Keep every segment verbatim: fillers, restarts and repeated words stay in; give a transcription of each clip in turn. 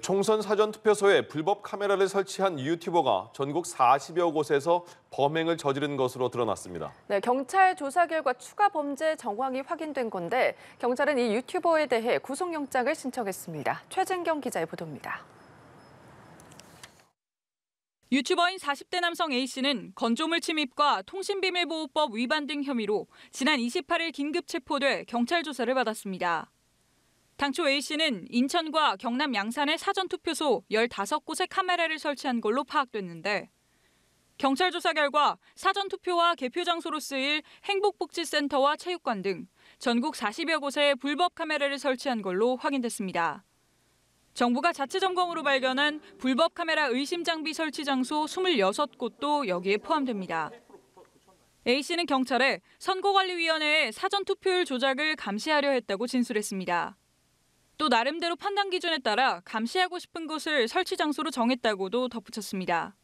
총선 사전투표소에 불법 카메라를 설치한 유튜버가 전국 사십여 곳에서 범행을 저지른 것으로 드러났습니다. 네, 경찰 조사 결과 추가 범죄 정황이 확인된 건데 경찰은 이 유튜버에 대해 구속영장을 신청했습니다. 최진경 기자의 보도입니다. 유튜버인 사십 대 남성 A씨는 건조물 침입과 통신비밀보호법 위반 등 혐의로 지난 이십팔일 긴급 체포돼 경찰 조사를 받았습니다. 당초 A씨는 인천과 경남 양산의 사전투표소 열다섯 곳에 카메라를 설치한 걸로 파악됐는데 경찰 조사 결과 사전투표와 개표 장소로 쓰일 행복복지센터와 체육관 등 전국 사십여 곳에 불법 카메라를 설치한 걸로 확인됐습니다. 정부가 자체 점검으로 발견한 불법 카메라 의심 장비 설치 장소 스물여섯 곳도 여기에 포함됩니다. A씨는 경찰에 선거관리위원회의 사전투표율 조작을 감시하려 했다고 진술했습니다. 또 나름대로 판단 기준에 따라 감시하고 싶은 곳을 설치 장소로 정했다고도 덧붙였습니다.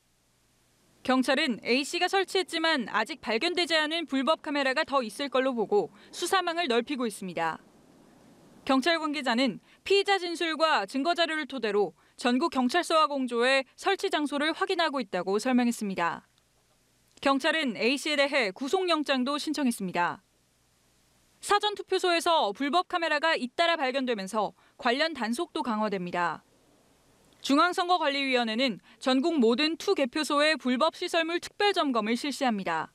경찰은 A씨가 설치했지만 아직 발견되지 않은 불법 카메라가 더 있을 걸로 보고 수사망을 넓히고 있습니다. 경찰 관계자는 피의자 진술과 증거 자료를 토대로 전국 경찰서와 공조해 설치 장소를 확인하고 있다고 설명했습니다. 경찰은 A씨에 대해 구속영장도 신청했습니다. 사전투표소에서 불법 카메라가 잇따라 발견되면서 관련 단속도 강화됩니다. 중앙선거관리위원회는 전국 모든 투개표소의 불법 시설물 특별점검을 실시합니다.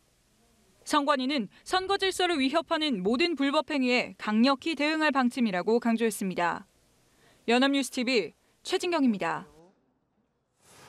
선관위는 선거 질서를 위협하는 모든 불법 행위에 강력히 대응할 방침이라고 강조했습니다. 연합뉴스티비 최진경입니다.